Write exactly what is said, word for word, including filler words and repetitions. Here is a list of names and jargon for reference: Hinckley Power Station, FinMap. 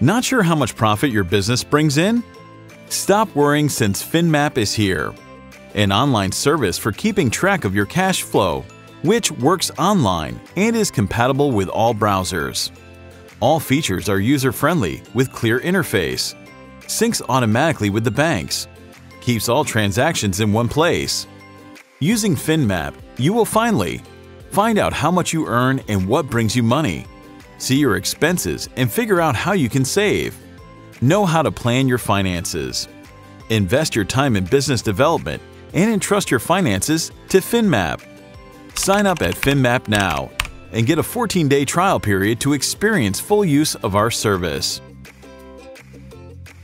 Not sure how much profit your business brings in? Stop worrying, since FinMap is here. An online service for keeping track of your cash flow, which works online and is compatible with all browsers. All features are user-friendly with clear interface, syncs automatically with the banks, keeps all transactions in one place. Using FinMap, you will finally find out how much you earn and what brings you money, see your expenses and figure out how you can save, know how to plan your finances, invest your time in business development, and entrust your finances to FinMap. Sign up at FinMap now and get a fourteen-day trial period to experience full use of our service.